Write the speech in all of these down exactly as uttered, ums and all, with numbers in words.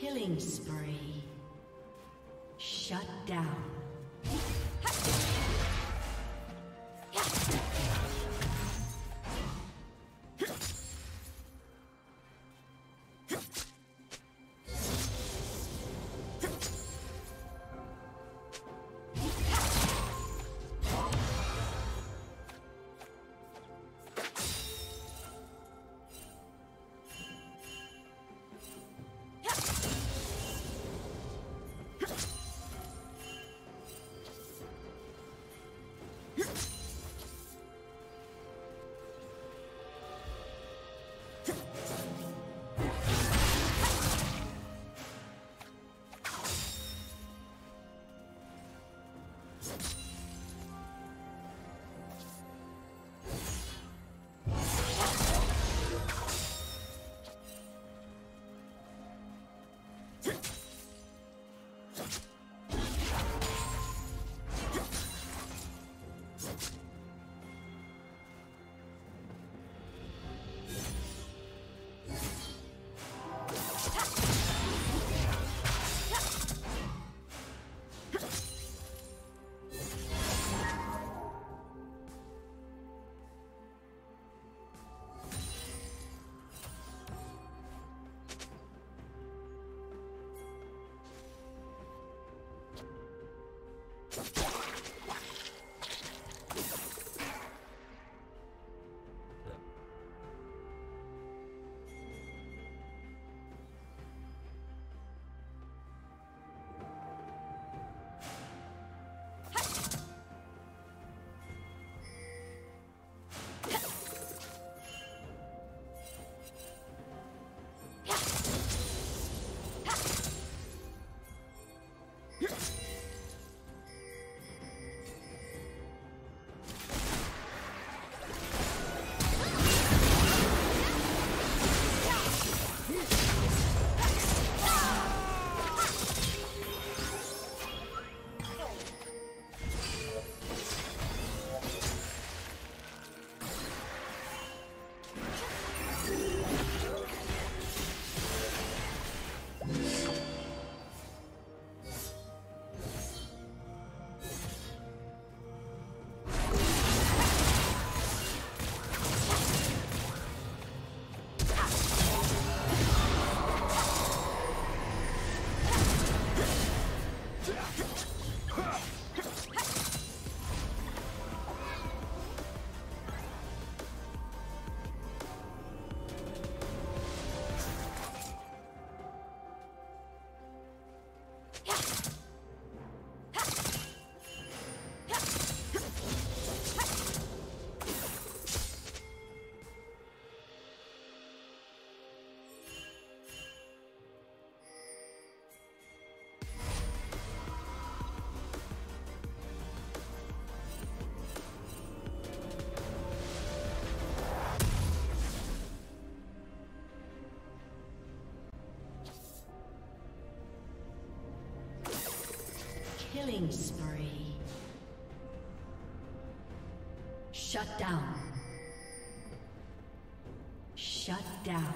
Killing spree. Shut down. Killing spree. Shut down. Shut down. Shut down.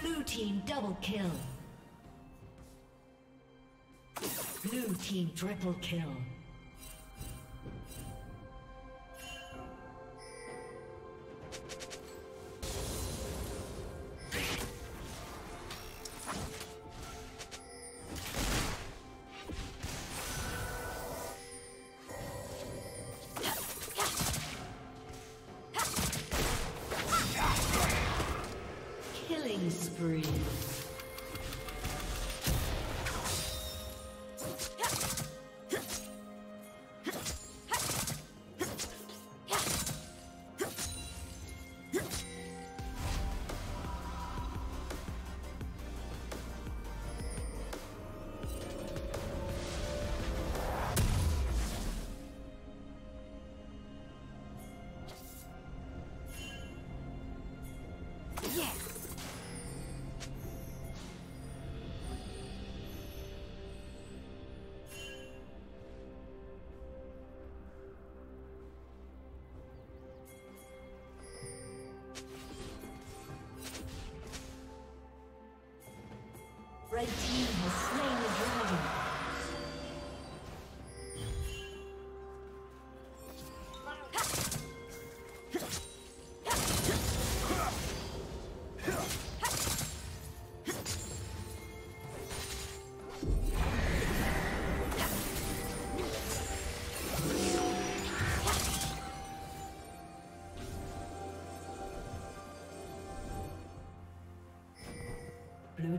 Blue team double kill. Blue team triple kill. Spree. Red team has slain the dragon. Blue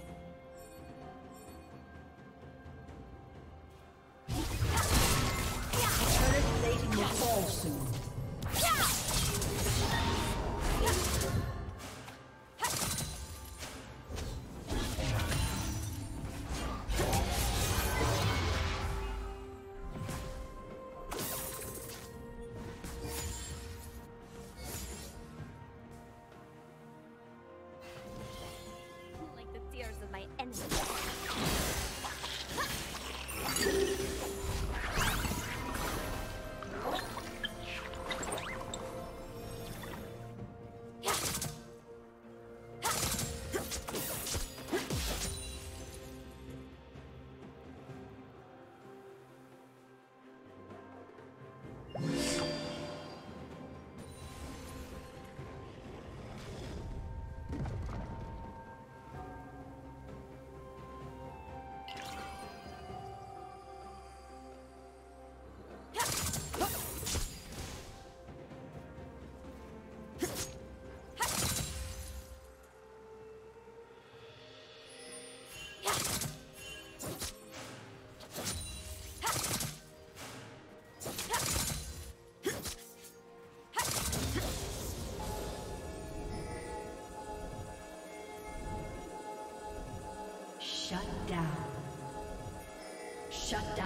There's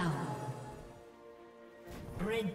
Down. Red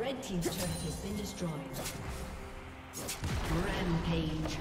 Red team's turret has been destroyed. Rampage.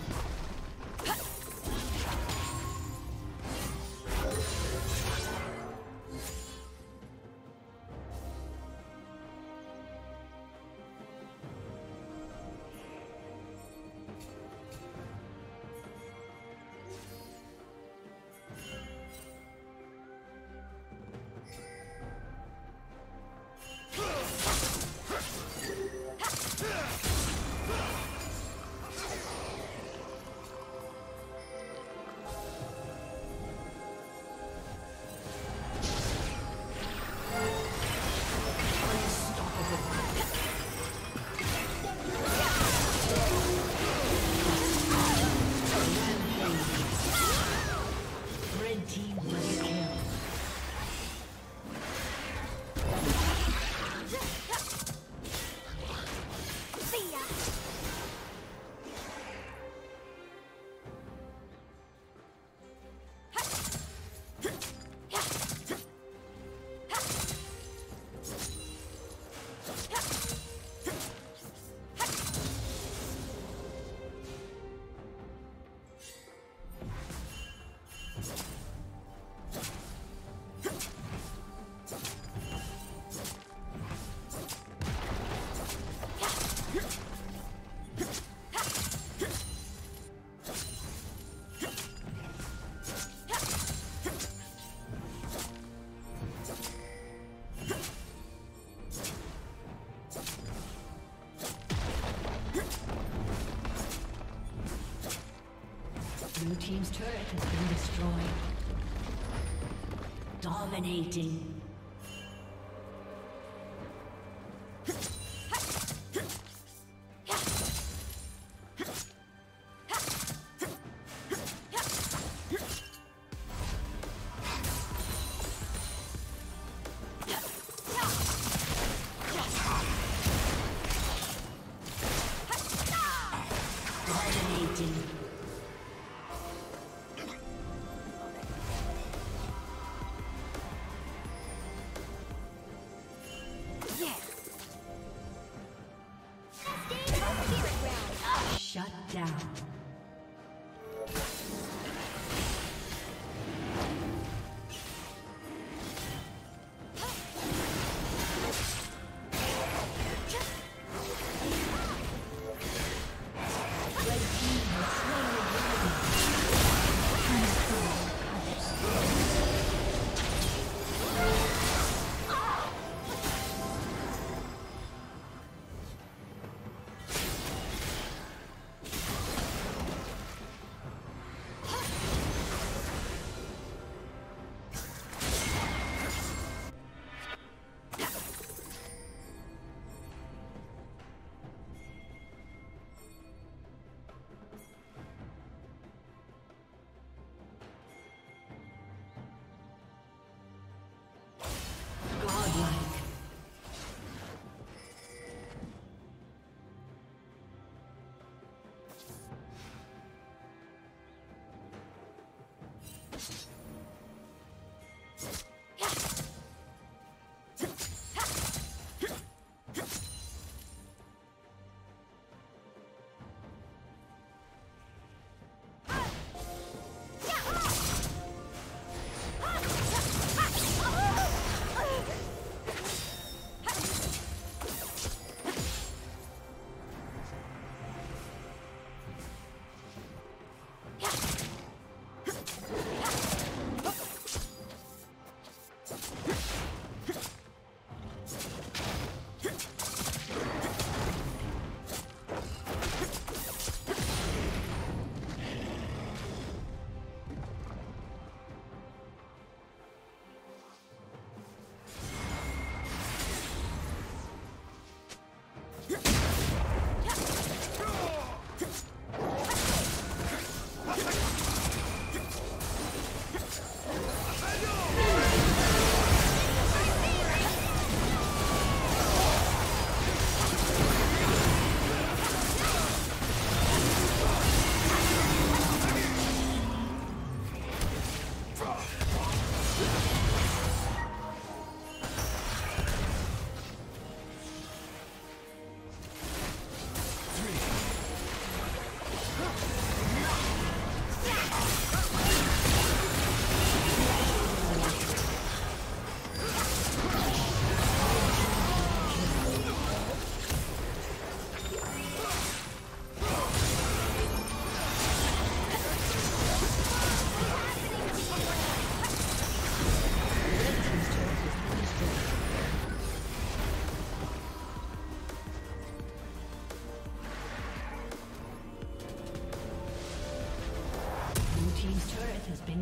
Blue team's turret has been destroyed. Dominating. turret has been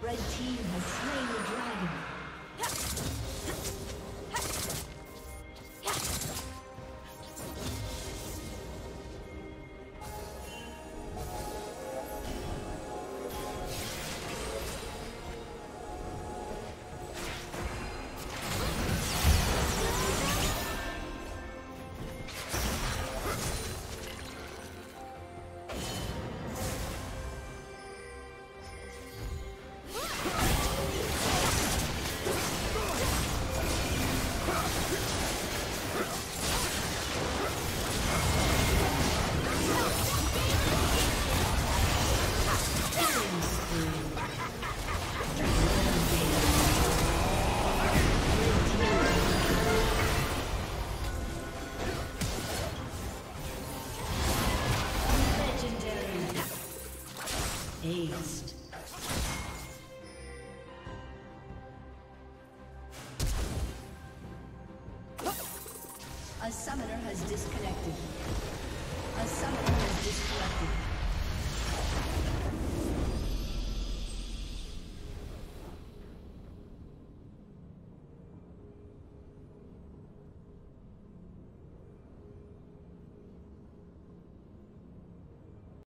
Red team has slain the dragon. A summoner has disconnected. A summoner